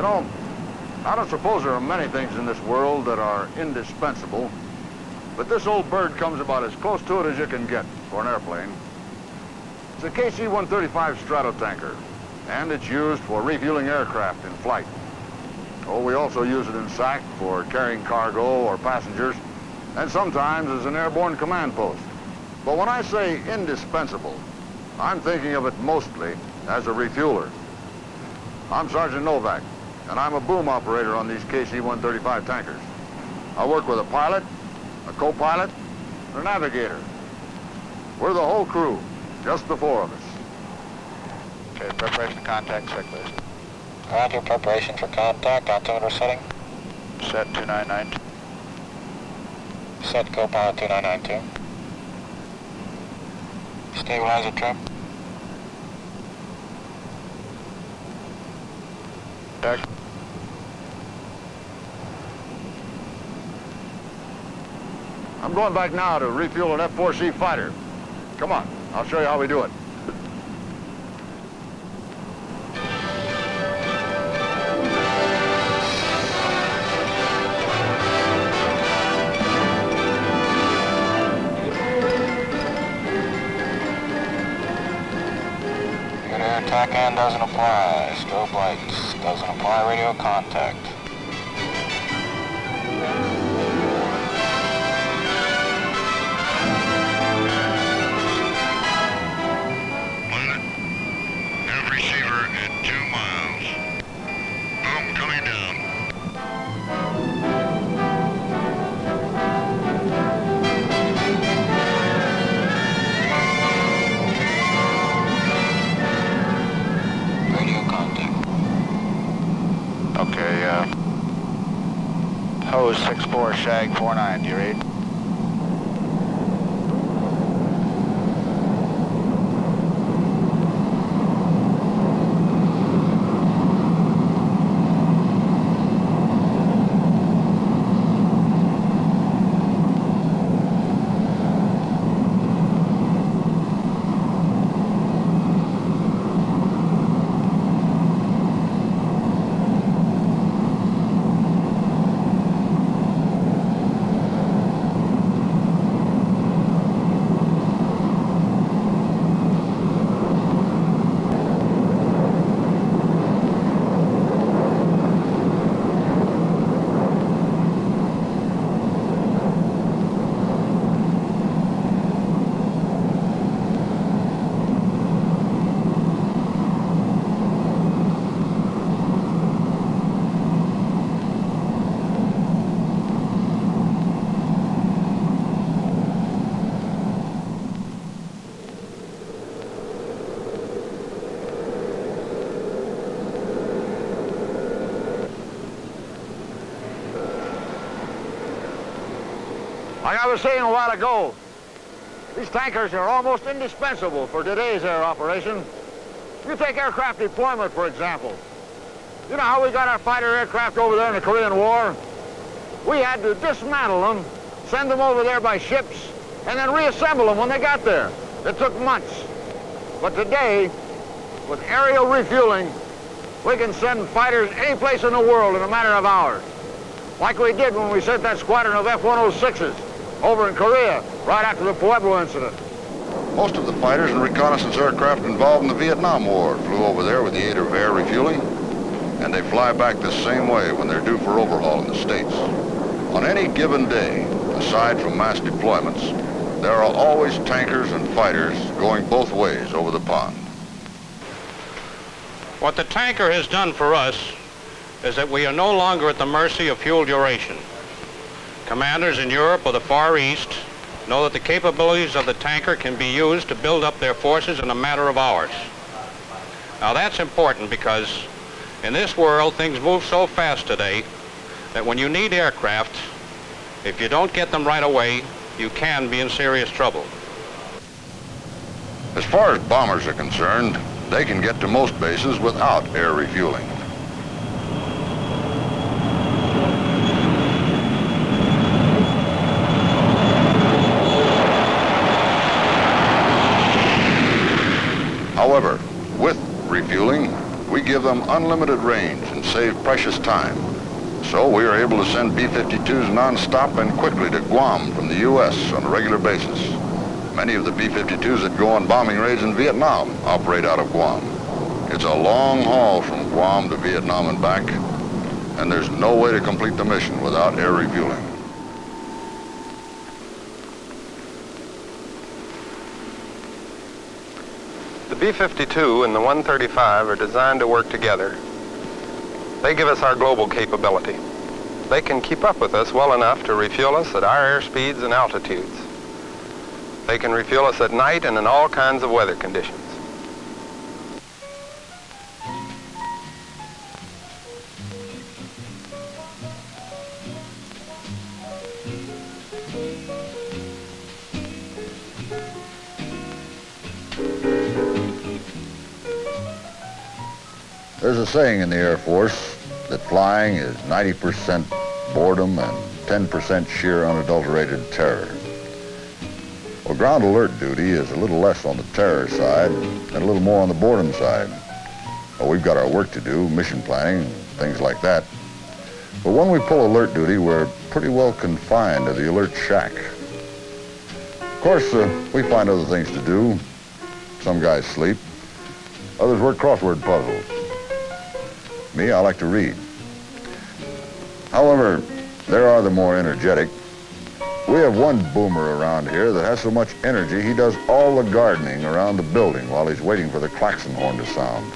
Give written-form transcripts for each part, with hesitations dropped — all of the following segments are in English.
You know, I don't suppose there are many things in this world that are indispensable, but this old bird comes about as close to it as you can get for an airplane. It's a KC-135 Stratotanker, and it's used for refueling aircraft in flight. Oh, we also use it in SAC for carrying cargo or passengers, and sometimes as an airborne command post. But when I say indispensable, I'm thinking of it mostly as a refueler. I'm Sergeant Novak, and I'm a boom operator on these KC-135 tankers. I work with a pilot, a co-pilot, and a navigator. We're the whole crew, just the four of us. Okay, preparation for contact, check list. Roger, preparation for contact, altimeter setting. Set 2992. Set co-pilot 2992. Stabilizer trim. Deck. I'm going back now to refuel an F-4C fighter. Come on, I'll show you how we do it. TACAN doesn't apply, strobe lights doesn't apply, radio contact. Pilot, have receiver at 2 miles. Boom, coming down. Okay, hose 64, shag 49, do you read? I was saying a while ago, these tankers are almost indispensable for today's air operation. You take aircraft deployment, for example. You know how we got our fighter aircraft over there in the Korean War? We had to dismantle them, send them over there by ships, and then reassemble them when they got there. It took months. But today, with aerial refueling, we can send fighters any place in the world in a matter of hours, like we did when we sent that squadron of F-106s over in Korea, right after the Pueblo incident. Most of the fighters and reconnaissance aircraft involved in the Vietnam War flew over there with the aid of air refueling, and they fly back the same way when they're due for overhaul in the States. On any given day, aside from mass deployments, there are always tankers and fighters going both ways over the pond. What the tanker has done for us is that we are no longer at the mercy of fuel duration. Commanders in Europe or the Far East know that the capabilities of the tanker can be used to build up their forces in a matter of hours. Now that's important because in this world things move so fast today that when you need aircraft, if you don't get them right away, you can be in serious trouble. As far as bombers are concerned, they can get to most bases without air refueling. Give them unlimited range and save precious time. So we are able to send B-52s non-stop and quickly to Guam from the U.S. on a regular basis. Many of the B-52s that go on bombing raids in Vietnam operate out of Guam. It's a long haul from Guam to Vietnam and back, and there's no way to complete the mission without air refueling. The B-52 and the 135 are designed to work together. They give us our global capability. They can keep up with us well enough to refuel us at our air speeds and altitudes. They can refuel us at night and in all kinds of weather conditions. There's a saying in the Air Force that flying is 90% boredom and 10% sheer unadulterated terror. Well, ground alert duty is a little less on the terror side and a little more on the boredom side. Well, we've got our work to do, mission planning, things like that. But when we pull alert duty, we're pretty well confined to the alert shack. Of course, we find other things to do. Some guys sleep, others work crossword puzzles. Me, I like to read. However, there are the more energetic. We have one boomer around here that has so much energy he does all the gardening around the building while he's waiting for the klaxon horn to sound.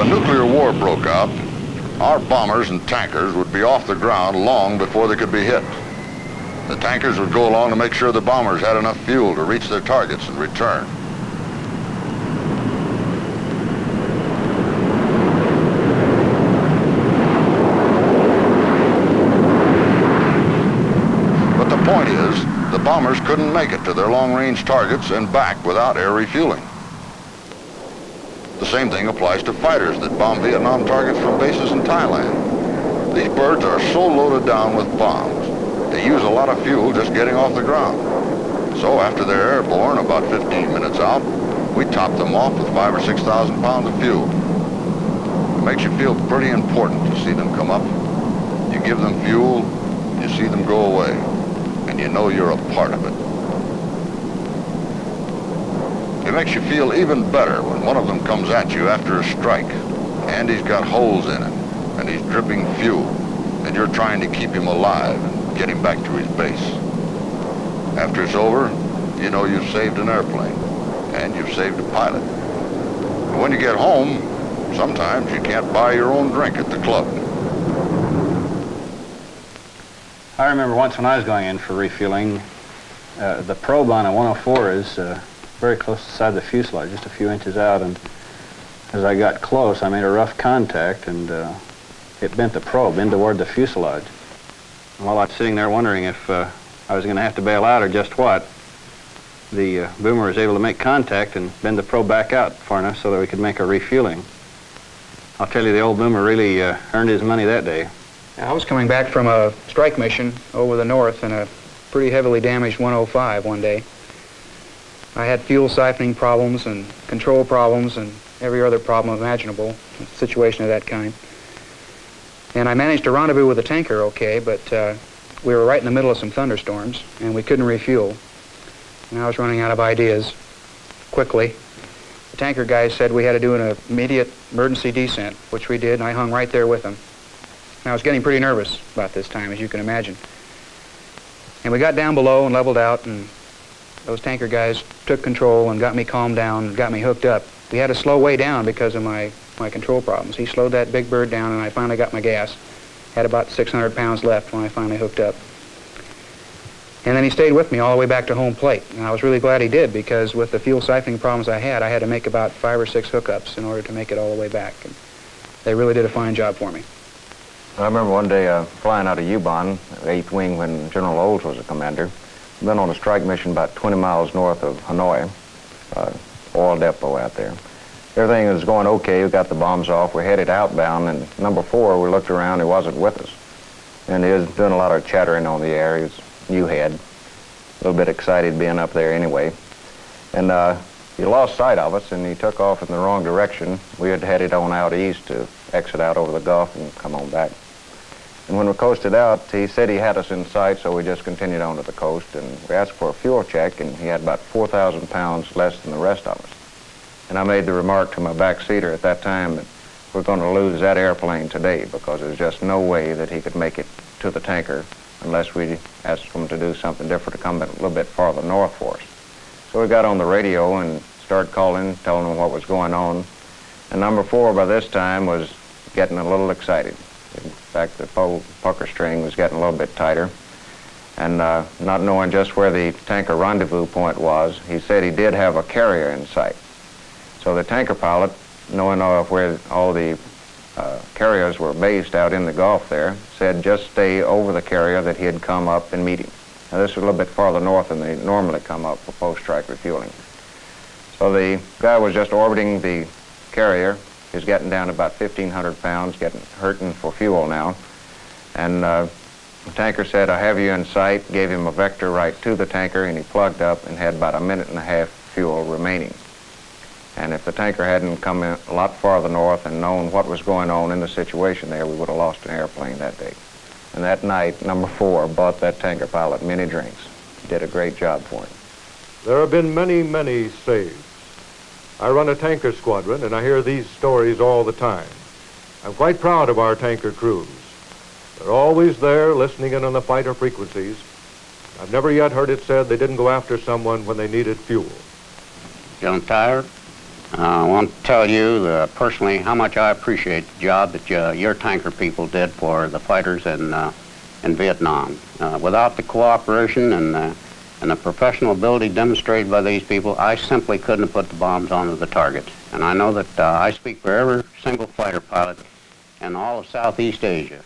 a nuclear war broke out, our bombers and tankers would be off the ground long before they could be hit. The tankers would go along to make sure the bombers had enough fuel to reach their targets and return. But the point is, the bombers couldn't make it to their long-range targets and back without air refueling. The same thing applies to fighters that bomb Vietnam targets from bases in Thailand. These birds are so loaded down with bombs, they use a lot of fuel just getting off the ground. So after they're airborne, about 15 minutes out, we top them off with 5,000 or 6,000 pounds of fuel. It makes you feel pretty important to see them come up. You give them fuel, you see them go away, and you know you're a part of it. It makes you feel even better when one of them comes at you after a strike, and he's got holes in him, and he's dripping fuel, and you're trying to keep him alive and get him back to his base. After it's over, you know you've saved an airplane, and you've saved a pilot. And when you get home, sometimes you can't buy your own drink at the club. I remember once when I was going in for refueling, the probe on a 104 is very close to the side of the fuselage, just a few inches out, and as I got close, I made a rough contact, and it bent the probe in toward the fuselage. And while I was sitting there wondering if I was going to have to bail out or just what, the boomer was able to make contact and bend the probe back out far enough so that we could make a refueling. I'll tell you, the old boomer really earned his money that day. I was coming back from a strike mission over the north in a pretty heavily damaged 105 one day. I had fuel siphoning problems and control problems and every other problem imaginable, a situation of that kind. And I managed to rendezvous with a tanker okay, but we were right in the middle of some thunderstorms and we couldn't refuel. And I was running out of ideas quickly. The tanker guy said we had to do an immediate emergency descent, which we did, and I hung right there with him. And I was getting pretty nervous about this time, as you can imagine. And we got down below and leveled out, and those tanker guys took control and got me calmed down and got me hooked up. We had to slow way down because of my control problems. He slowed that big bird down and I finally got my gas. Had about 600 pounds left when I finally hooked up. And then he stayed with me all the way back to home plate. And I was really glad he did, because with the fuel siphoning problems I had to make about 5 or 6 hookups in order to make it all the way back. And they really did a fine job for me. I remember one day flying out of Ubon, 8th Wing, when General Olds was the commander. Been on a strike mission about 20 miles north of Hanoi, oil depot out there. Everything was going okay. We got the bombs off. We headed outbound, and number 4, we looked around. He wasn't with us. And he was doing a lot of chattering on the air. He was new head, a little bit excited being up there anyway. And he lost sight of us, and he took off in the wrong direction. We had headed on out east to exit out over the Gulf and come on back. And when we coasted out, he said he had us in sight, so we just continued on to the coast, and we asked for a fuel check, and he had about 4,000 pounds less than the rest of us. And I made the remark to my backseater at that time that we're going to lose that airplane today, because there's just no way that he could make it to the tanker unless we asked him to do something different, to come a little bit farther north for us. So we got on the radio and started calling, telling him what was going on. And number 4 by this time was getting a little excited. In fact, the pucker string was getting a little bit tighter. And not knowing just where the tanker rendezvous point was, he said he did have a carrier in sight. So the tanker pilot, knowing where all the carriers were based out in the Gulf there, said just stay over the carrier that he had come up and meet him. Now, this was a little bit farther north than they normally come up for post-strike refueling. So the guy was just orbiting the carrier. He was getting down about 1,500 pounds, hurting for fuel now. And the tanker said, I have you in sight, gave him a vector right to the tanker, and he plugged up and had about 1.5 minutes fuel remaining. And if the tanker hadn't come in a lot farther north and known what was going on in the situation there, we would have lost an airplane that day. And that night, number 4 bought that tanker pilot many drinks. He did a great job for him. There have been many, many saves. I run a tanker squadron, and I hear these stories all the time. I'm quite proud of our tanker crews. They're always there, listening in on the fighter frequencies. I've never yet heard it said they didn't go after someone when they needed fuel. Feeling tired? I want to tell you personally how much I appreciate the job that your tanker people did for the fighters in Vietnam. Without the cooperation and the professional ability demonstrated by these people, I simply couldn't have put the bombs onto the targets. And I know that I speak for every single fighter pilot in all of Southeast Asia,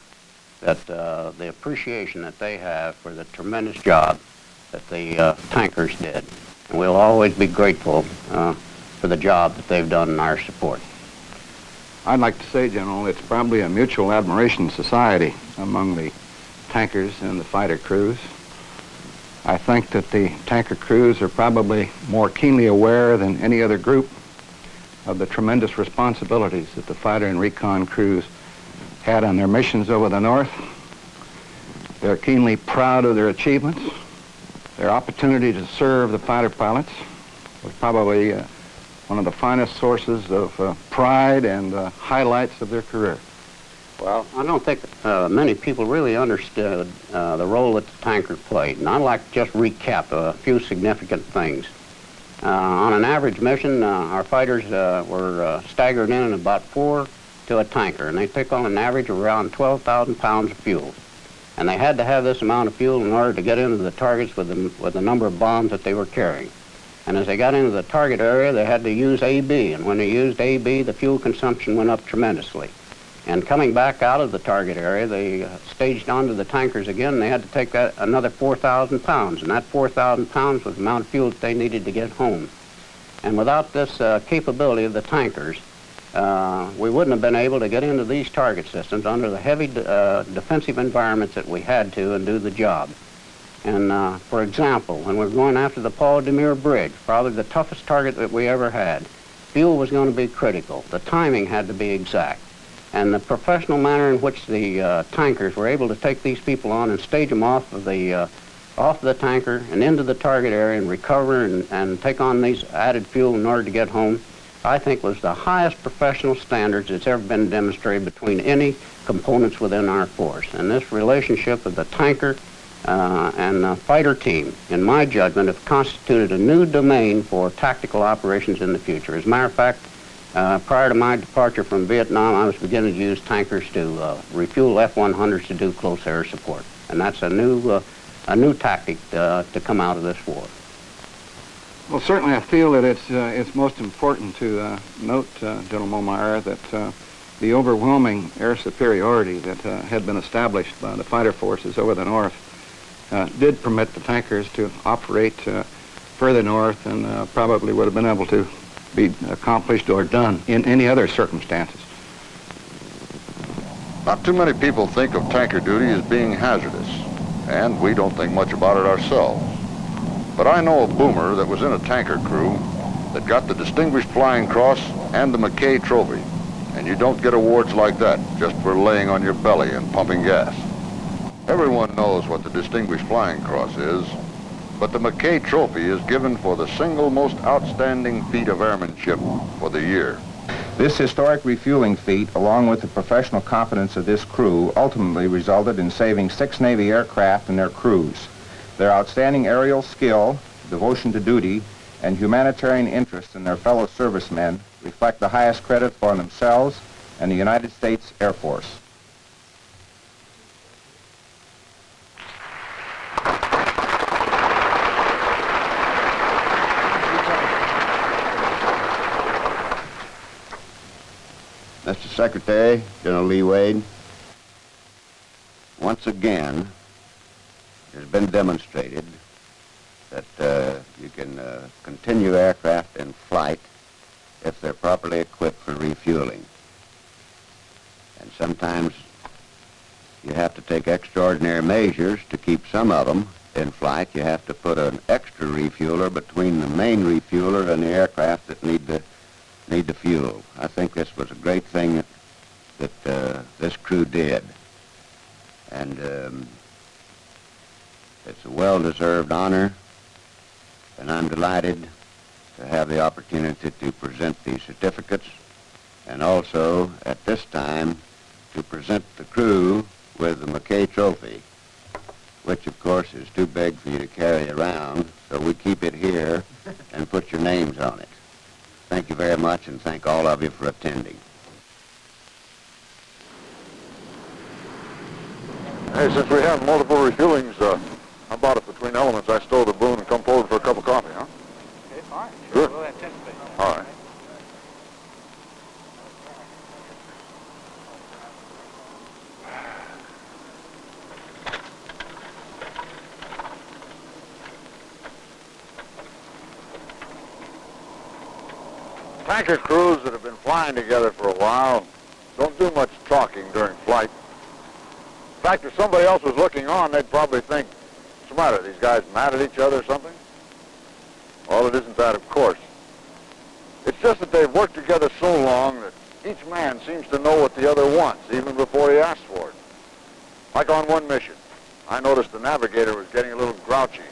that the appreciation that they have for the tremendous job that the tankers did. And we'll always be grateful for the job that they've done in our support. I'd like to say, General, it's probably a mutual admiration society among the tankers and the fighter crews. I think that the tanker crews are probably more keenly aware than any other group of the tremendous responsibilities that the fighter and recon crews had on their missions over the North. They're keenly proud of their achievements. Their opportunity to serve the fighter pilots was probably one of the finest sources of pride and highlights of their career. Well, I don't think many people really understood the role that the tanker played, and I'd like to just recap a few significant things. On an average mission, our fighters were staggered in about 4 to a tanker, and they took on an average of around 12,000 pounds of fuel. And they had to have this amount of fuel in order to get into the targets with the number of bombs that they were carrying. And as they got into the target area, they had to use AB, and when they used AB, the fuel consumption went up tremendously. And coming back out of the target area, they staged onto the tankers again, and they had to take that another 4,000 pounds, and that 4,000 pounds was the amount of fuel that they needed to get home. And without this capability of the tankers, we wouldn't have been able to get into these target systems under the heavy defensive environments that we had to and do the job. And for example, when we were going after the Paul Demir Bridge, probably the toughest target that we ever had, fuel was going to be critical. The timing had to be exact. And the professional manner in which the tankers were able to take these people on and stage them off the tanker and into the target area and recover and take on these added fuel in order to get home, I think was the highest professional standards that's ever been demonstrated between any components within our force. And this relationship of the tanker and the fighter team, in my judgment, have constituted a new domain for tactical operations in the future. As a matter of fact, prior to my departure from Vietnam, I was beginning to use tankers to refuel F-100s to do close air support. And that's a new tactic to come out of this war. Well, certainly I feel that it's most important to note, General Momyer, that the overwhelming air superiority that had been established by the fighter forces over the North did permit the tankers to operate further north and probably would have been able to be accomplished or done in any other circumstances. Not too many people think of tanker duty as being hazardous, and we don't think much about it ourselves. But I know a boomer that was in a tanker crew that got the Distinguished Flying Cross and the McKay Trophy, and you don't get awards like that just for laying on your belly and pumping gas. Everyone knows what the Distinguished Flying Cross is, but the McKay Trophy is given for the single most outstanding feat of airmanship for the year. This historic refueling feat, along with the professional competence of this crew, ultimately resulted in saving 6 Navy aircraft and their crews. Their outstanding aerial skill, devotion to duty, and humanitarian interest in their fellow servicemen reflect the highest credit for themselves and the United States Air Force. Mr. Secretary, General Lee Wade, once again, it has been demonstrated that you can continue aircraft in flight if they're properly equipped for refueling. And sometimes you have to take extraordinary measures to keep some of them in flight. You have to put an extra refueler between the main refueler and the aircraft that need the fuel. I think this was a great thing that this crew did, and it's a well-deserved honor, and I'm delighted to have the opportunity to present these certificates, and also at this time to present the crew with the McKay Trophy, which of course is too big for you to carry around, so we keep it here and put your names on it. Thank you very much, and thank all of you for attending. Hey, since we have multiple refuelings, how about it between elements? I stole the boon and come forward for a cup of coffee, huh? Okay, fine. Sure. We'll anticipate. All right. Tanker crews that have been flying together for a while don't do much talking during flight. In fact, if somebody else was looking on, they'd probably think, what's the matter, these guys mad at each other or something? Well, it isn't that, of course. It's just that they've worked together so long that each man seems to know what the other wants, even before he asks for it. Like on one mission, I noticed the navigator was getting a little grouchy.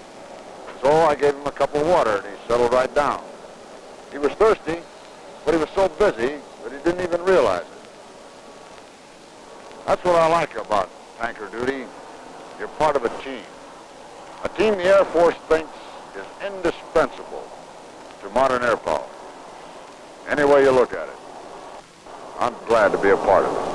So I gave him a cup of water, and he settled right down. He was thirsty, but he was so busy that he didn't even realize it. That's what I like about it. Tanker duty, you're part of a team. A team the Air Force thinks is indispensable to modern air power. Any way you look at it. I'm glad to be a part of it.